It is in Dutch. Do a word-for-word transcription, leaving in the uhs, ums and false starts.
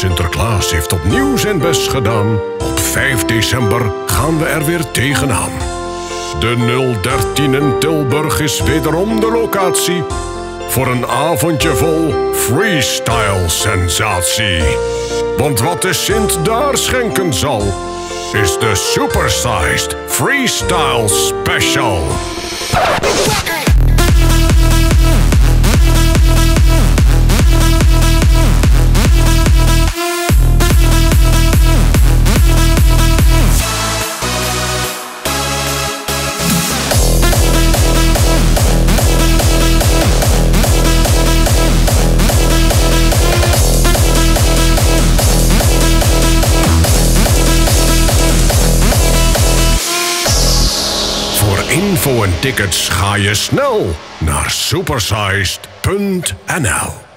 Sinterklaas heeft opnieuw zijn best gedaan. Op vijf december gaan we er weer tegenaan. De nul dertien in Tilburg is wederom de locatie voor een avondje vol freestyle sensatie. Want wat de Sint daar schenken zal, is de SuperSized Freestyle Special. Info en tickets ga je snel naar supersized punt n l.